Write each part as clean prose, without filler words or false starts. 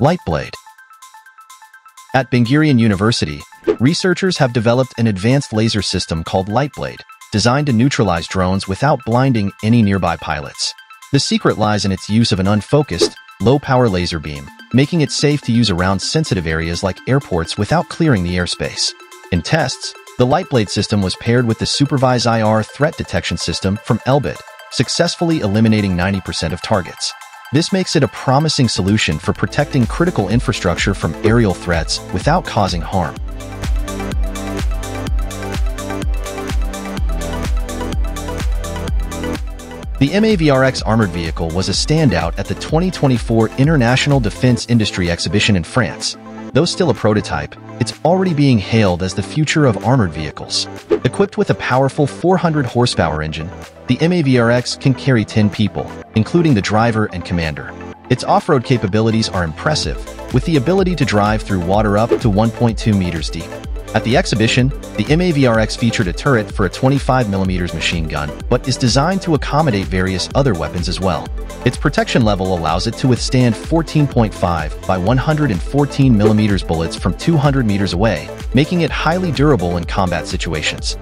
Light blade. At Bingirian University, researchers have developed an advanced laser system called Light Blade, designed to neutralize drones without blinding any nearby pilots. The secret lies in its use of an unfocused, low-power laser beam, making it safe to use around sensitive areas like airports without clearing the airspace. In tests, the Light Blade system was paired with the Supervised IR Threat Detection System from Elbit, successfully eliminating 90% of targets. This makes it a promising solution for protecting critical infrastructure from aerial threats without causing harm. The MAV'RX armored vehicle was a standout at the 2024 International Defense Industry Exhibition in France. Though still a prototype, it's already being hailed as the future of armored vehicles. Equipped with a powerful 400-horsepower engine, the MAV'RX can carry 10 people, including the driver and commander. Its off-road capabilities are impressive, with the ability to drive through water up to 1.2 meters deep. At the exhibition, the MAV'RX featured a turret for a 25mm machine gun, but is designed to accommodate various other weapons as well. Its protection level allows it to withstand 14.5 by 114mm bullets from 200 meters away, making it highly durable in combat situations.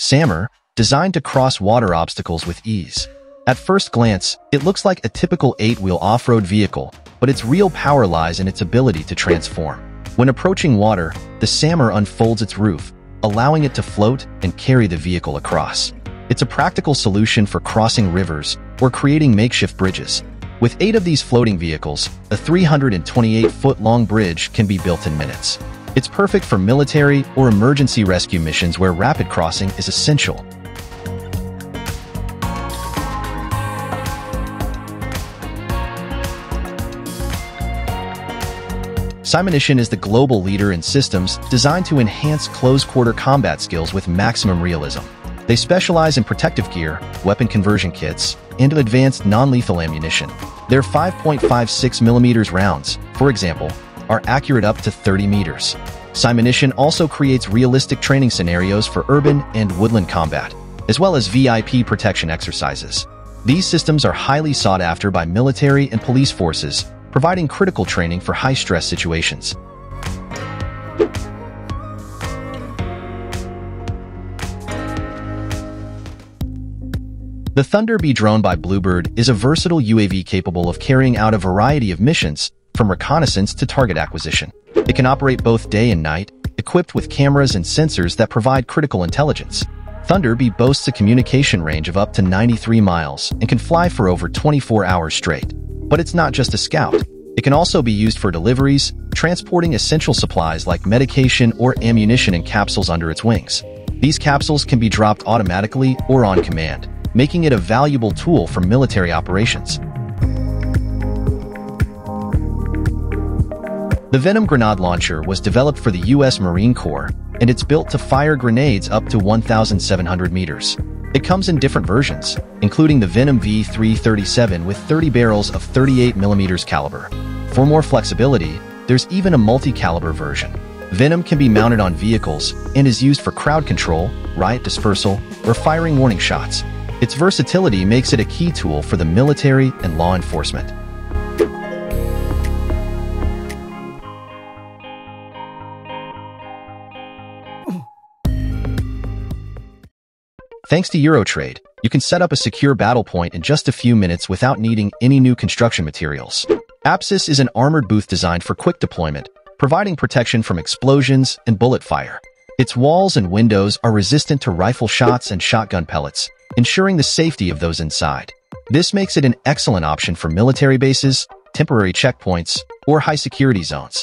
SAMUR, designed to cross water obstacles with ease. At first glance, it looks like a typical 8-wheel off-road vehicle, but its real power lies in its ability to transform. When approaching water, the SAMUR unfolds its roof, allowing it to float and carry the vehicle across. It's a practical solution for crossing rivers or creating makeshift bridges. With 8 of these floating vehicles, a 328-foot-long bridge can be built in minutes. It's perfect for military or emergency rescue missions where rapid crossing is essential. SIMUNITION is the global leader in systems designed to enhance close-quarter combat skills with maximum realism. They specialize in protective gear, weapon conversion kits, and advanced non-lethal ammunition. Their 5.56mm rounds, for example, are accurate up to 30 meters. SIMUNITION also creates realistic training scenarios for urban and woodland combat, as well as VIP protection exercises. These systems are highly sought after by military and police forces, providing critical training for high-stress situations. The Thunder B drone by Bluebird is a versatile UAV capable of carrying out a variety of missions, from reconnaissance to target acquisition. It can operate both day and night, equipped with cameras and sensors that provide critical intelligence. Thunder B boasts a communication range of up to 93 miles and can fly for over 24 hours straight. But it's not just a scout. It can also be used for deliveries, transporting essential supplies like medication or ammunition in capsules under its wings. These capsules can be dropped automatically or on command, making it a valuable tool for military operations. The Venom Grenade Launcher was developed for the U.S. Marine Corps, and it's built to fire grenades up to 1,700 meters. It comes in different versions, including the Venom V337 with 30 barrels of 38mm caliber. For more flexibility, there's even a multi-caliber version. Venom can be mounted on vehicles and is used for crowd control, riot dispersal, or firing warning shots. Its versatility makes it a key tool for the military and law enforcement. Thanks to Eurotrade, you can set up a secure battle point in just a few minutes without needing any new construction materials. APSIS is an armored booth designed for quick deployment, providing protection from explosions and bullet fire. Its walls and windows are resistant to rifle shots and shotgun pellets, ensuring the safety of those inside. This makes it an excellent option for military bases, temporary checkpoints, or high-security zones.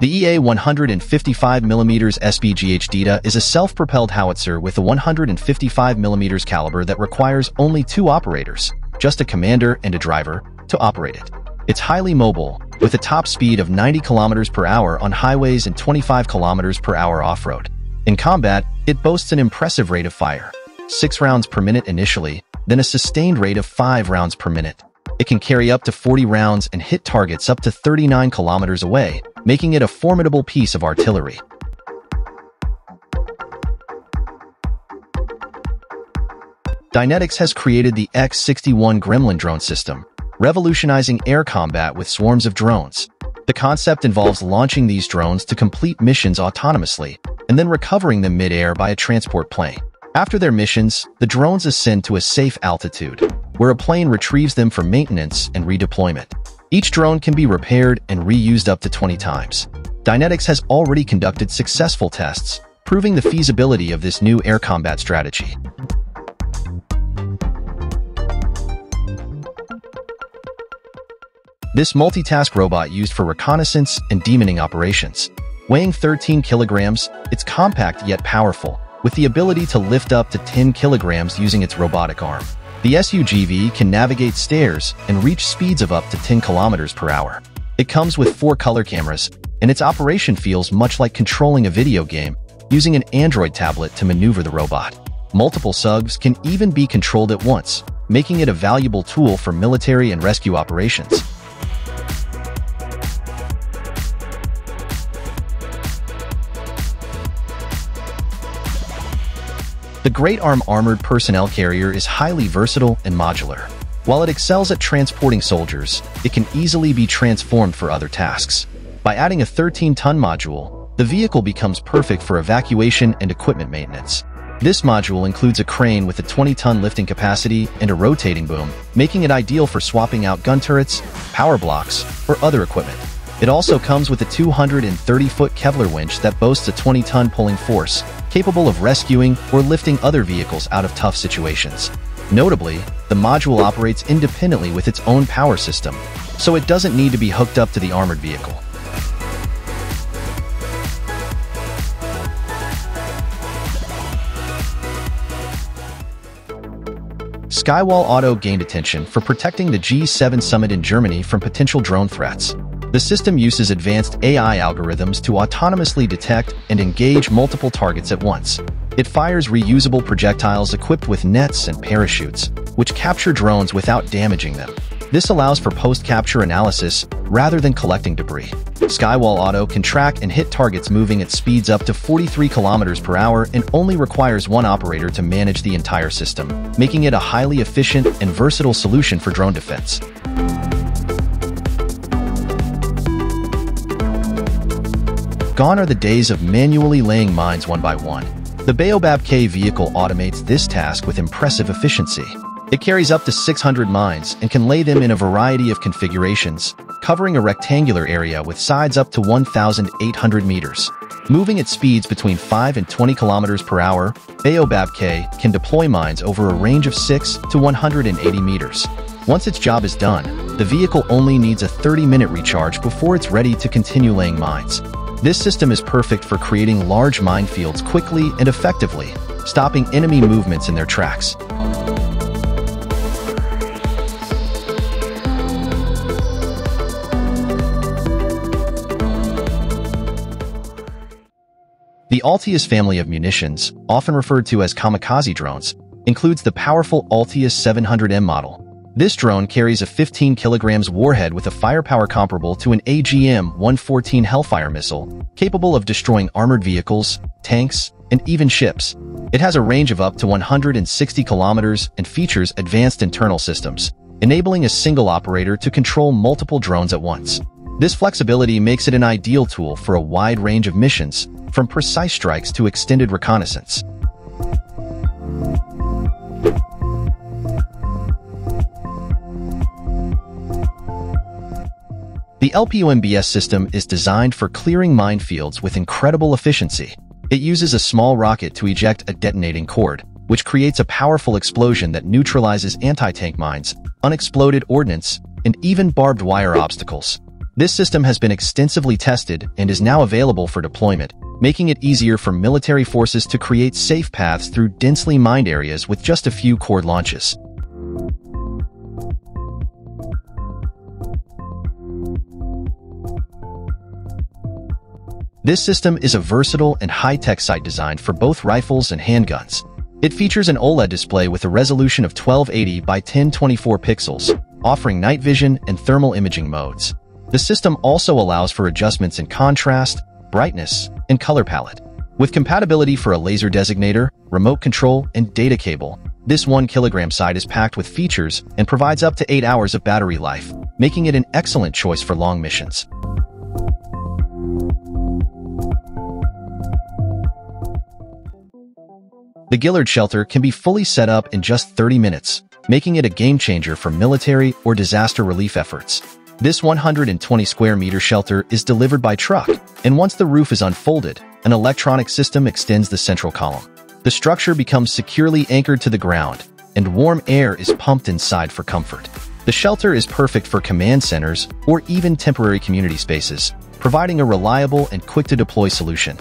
The EA 155 mm SPGH DITA is a self-propelled howitzer with a 155 mm caliber that requires only 2 operators, just a commander and a driver, to operate it. It's highly mobile, with a top speed of 90 km per hour on highways and 25 km per hour off-road. In combat, it boasts an impressive rate of fire, 6 rounds per minute initially, then a sustained rate of 5 rounds per minute. It can carry up to 40 rounds and hit targets up to 39 kilometers away, making it a formidable piece of artillery. Dynetics has created the X61 Gremlin drone system, revolutionizing air combat with swarms of drones. The concept involves launching these drones to complete missions autonomously, and then recovering them mid-air by a transport plane. After their missions, the drones ascend to a safe altitude, where a plane retrieves them for maintenance and redeployment. Each drone can be repaired and reused up to 20 times. Dynetics has already conducted successful tests, proving the feasibility of this new air combat strategy. This multitask robot used for reconnaissance and demoning operations. Weighing 13 kilograms, it's compact yet powerful, with the ability to lift up to 10 kilograms using its robotic arm. The SUGV can navigate stairs and reach speeds of up to 10 kilometers per hour. It comes with 4 color cameras, and its operation feels much like controlling a video game, using an Android tablet to maneuver the robot. Multiple SUGVs can even be controlled at once, making it a valuable tool for military and rescue operations. The Great Arm Armored Personnel Carrier is highly versatile and modular. While it excels at transporting soldiers, it can easily be transformed for other tasks. By adding a 13-ton module, the vehicle becomes perfect for evacuation and equipment maintenance. This module includes a crane with a 20-ton lifting capacity and a rotating boom, making it ideal for swapping out gun turrets, power blocks, or other equipment. It also comes with a 230-foot Kevlar winch that boasts a 20-ton pulling force, capable of rescuing or lifting other vehicles out of tough situations. Notably, the module operates independently with its own power system, so it doesn't need to be hooked up to the armored vehicle. Skywall Auto gained attention for protecting the G7 summit in Germany from potential drone threats. The system uses advanced AI algorithms to autonomously detect and engage multiple targets at once. It fires reusable projectiles equipped with nets and parachutes, which capture drones without damaging them. This allows for post-capture analysis rather than collecting debris. Skywall Auto can track and hit targets moving at speeds up to 43 kilometers per hour and only requires one operator to manage the entire system, making it a highly efficient and versatile solution for drone defense. Gone are the days of manually laying mines one by one. The Baobab K vehicle automates this task with impressive efficiency. It carries up to 600 mines and can lay them in a variety of configurations, covering a rectangular area with sides up to 1,800 meters. Moving at speeds between 5 and 20 kilometers per hour, Baobab K can deploy mines over a range of 6 to 180 meters. Once its job is done, the vehicle only needs a 30-minute recharge before it's ready to continue laying mines. This system is perfect for creating large minefields quickly and effectively, stopping enemy movements in their tracks. The Altius family of munitions, often referred to as kamikaze drones, includes the powerful Altius 700M model. This drone carries a 15 kilograms warhead with a firepower comparable to an AGM-114 Hellfire missile, capable of destroying armored vehicles, tanks, and even ships. It has a range of up to 160 kilometers and features advanced internal systems, enabling a single operator to control multiple drones at once. This flexibility makes it an ideal tool for a wide range of missions, from precise strikes to extended reconnaissance. The L-POMBS system is designed for clearing minefields with incredible efficiency. It uses a small rocket to eject a detonating cord, which creates a powerful explosion that neutralizes anti-tank mines, unexploded ordnance, and even barbed wire obstacles. This system has been extensively tested and is now available for deployment, making it easier for military forces to create safe paths through densely mined areas with just a few cord launches. This system is a versatile and high-tech sight designed for both rifles and handguns. It features an OLED display with a resolution of 1280 by 1024 pixels, offering night vision and thermal imaging modes. The system also allows for adjustments in contrast, brightness, and color palette. With compatibility for a laser designator, remote control, and data cable, this 1 kilogram sight is packed with features and provides up to 8 hours of battery life, making it an excellent choice for long missions. The Gillard Shelter can be fully set up in just 30 minutes, making it a game-changer for military or disaster relief efforts. This 120-square-meter shelter is delivered by truck, and once the roof is unfolded, an electronic system extends the central column. The structure becomes securely anchored to the ground, and warm air is pumped inside for comfort. The shelter is perfect for command centers or even temporary community spaces, providing a reliable and quick-to-deploy solution.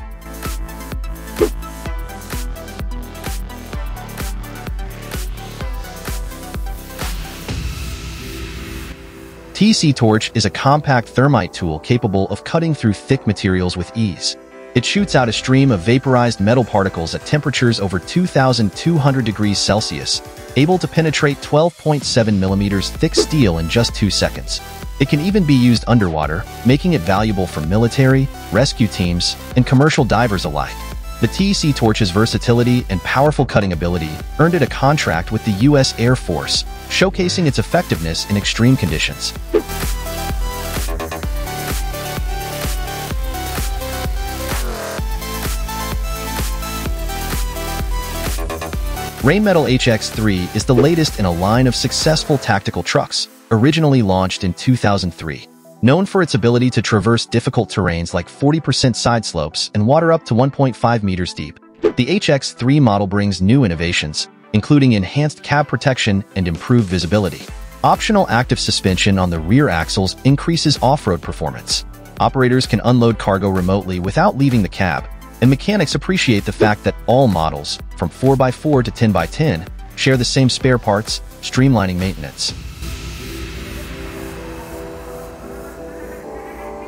TEC Torch is a compact thermite tool capable of cutting through thick materials with ease. It shoots out a stream of vaporized metal particles at temperatures over 2,200 degrees Celsius, able to penetrate 12.7 millimeters thick steel in just 2 seconds. It can even be used underwater, making it valuable for military, rescue teams, and commercial divers alike. The TEC Torch's versatility and powerful cutting ability earned it a contract with the U.S. Air Force, showcasing its effectiveness in extreme conditions. Rheinmetall HX3 is the latest in a line of successful tactical trucks, originally launched in 2003. Known for its ability to traverse difficult terrains like 40% side slopes and water up to 1.5 meters deep, the HX3 model brings new innovations, including enhanced cab protection and improved visibility. Optional active suspension on the rear axles increases off-road performance. Operators can unload cargo remotely without leaving the cab, and mechanics appreciate the fact that all models, from 4x4 to 10x10, share the same spare parts, streamlining maintenance.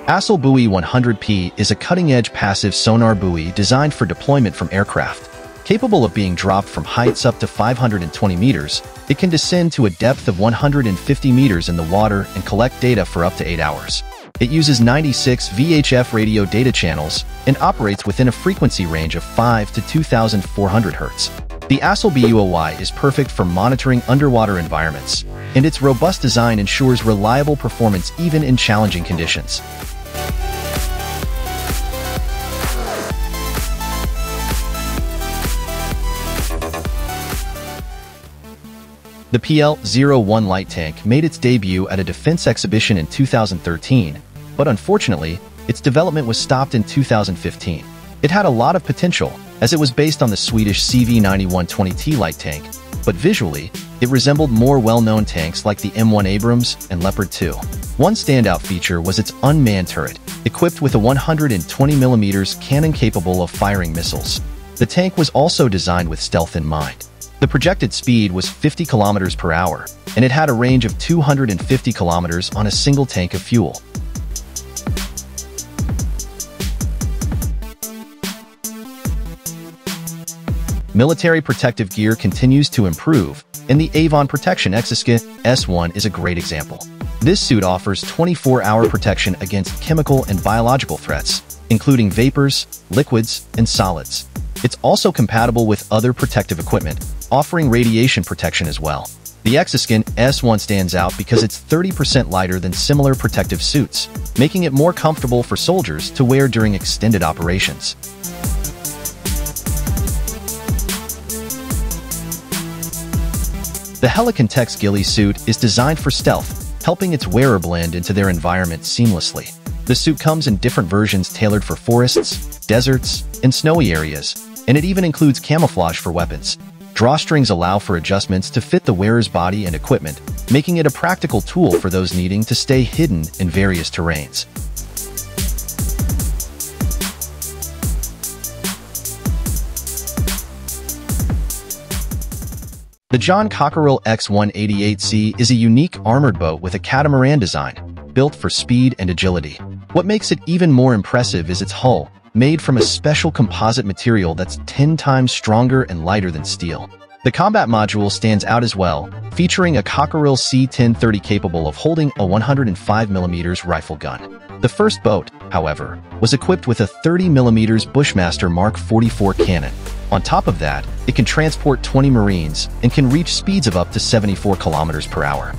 ASEL Buoy 100P is a cutting-edge passive sonar buoy designed for deployment from aircraft. Capable of being dropped from heights up to 520 meters, it can descend to a depth of 150 meters in the water and collect data for up to 8 hours. It uses 96 VHF radio data channels and operates within a frequency range of 5 to 2,400 Hz. The ASEL BUOY is perfect for monitoring underwater environments, and its robust design ensures reliable performance even in challenging conditions. The PL-01 light tank made its debut at a defense exhibition in 2013, but unfortunately, its development was stopped in 2015. It had a lot of potential, as it was based on the Swedish CV9120T light tank, but visually, it resembled more well-known tanks like the M1 Abrams and Leopard 2. One standout feature was its unmanned turret, equipped with a 120mm cannon capable of firing missiles. The tank was also designed with stealth in mind. The projected speed was 50 kilometers per hour, and it had a range of 250 kilometers on a single tank of fuel. Military protective gear continues to improve, and the Avon Protection Exoskin S1 is a great example. This suit offers 24-hour protection against chemical and biological threats, including vapors, liquids, and solids. It's also compatible with other protective equipment, offering radiation protection as well. The Exoskin S1 stands out because it's 30% lighter than similar protective suits, making it more comfortable for soldiers to wear during extended operations. The Helicon Tex Ghillie suit is designed for stealth, helping its wearer blend into their environment seamlessly. The suit comes in different versions tailored for forests, deserts, and snowy areas, and it even includes camouflage for weapons. Drawstrings allow for adjustments to fit the wearer's body and equipment, making it a practical tool for those needing to stay hidden in various terrains. The John Cockerill X-188C is a unique armored boat with a catamaran design, built for speed and agility. What makes it even more impressive is its hull, made from a special composite material that's 10 times stronger and lighter than steel. The combat module stands out as well, featuring a Cockerill C-1030 capable of holding a 105mm rifle gun. The first boat, however, was equipped with a 30mm Bushmaster Mark 44 cannon. On top of that, it can transport 20 Marines and can reach speeds of up to 74 km/h.